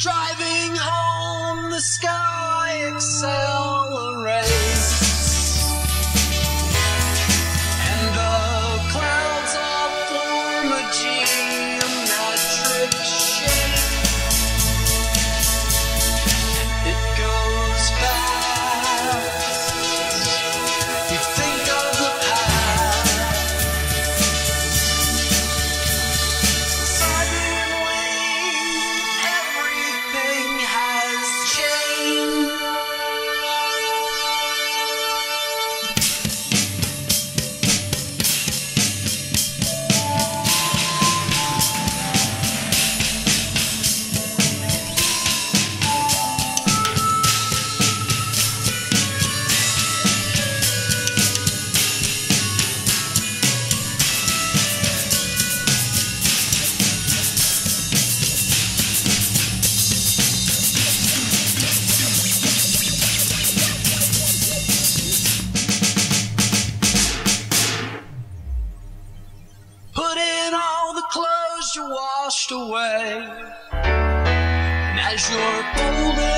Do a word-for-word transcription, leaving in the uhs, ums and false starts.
Driving home, the sky accelerates, and the clouds all form a geometric shape. It goes fast. You think of the past. Suddenly, you're washed away, and as you're folded